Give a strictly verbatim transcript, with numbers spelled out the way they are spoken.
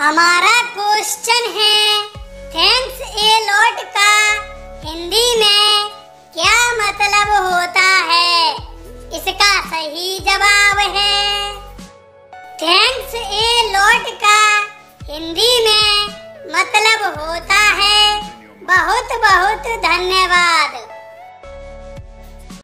हमारा क्वेश्चन है thanks a lot का हिंदी में क्या मतलब होता है। इसका सही जवाब है थैंक्स ए लॉट का हिंदी में मतलब होता है बहुत बहुत धन्यवाद।